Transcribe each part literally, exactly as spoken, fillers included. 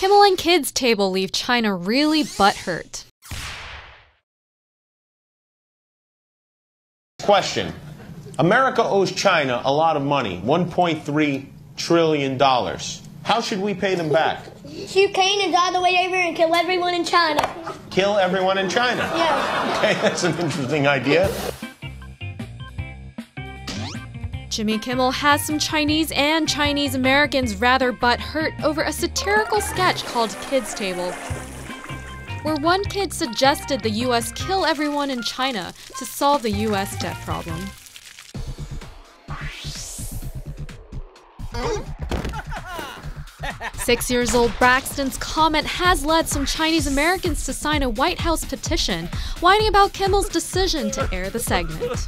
Kimmel and Kids Table leave China really butthurt. Question. America owes China a lot of money, one point three trillion dollars. How should we pay them back? Shoot Kane and die the way over and kill everyone in China. Kill everyone in China? Yeah. Okay, that's an interesting idea. Jimmy Kimmel has some Chinese and Chinese Americans rather butthurt over a satirical sketch called Kids Table, where one kid suggested the U S kill everyone in China to solve the U S debt problem. Six-year-old Braxton's comment has led some Chinese Americans to sign a White House petition whining about Kimmel's decision to air the segment.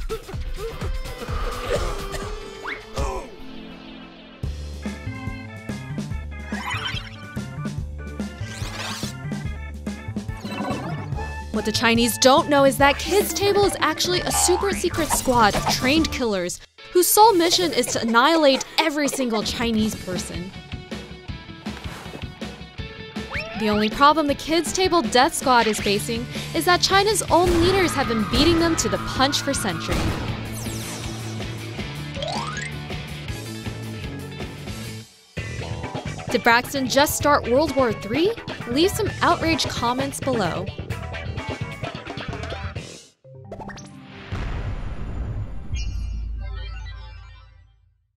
What the Chinese don't know is that Kids Table is actually a super-secret squad of trained killers whose sole mission is to annihilate every single Chinese person. The only problem the Kids Table death squad is facing is that China's own leaders have been beating them to the punch for centuries. Did Braxton just start World War three? Leave some outraged comments below.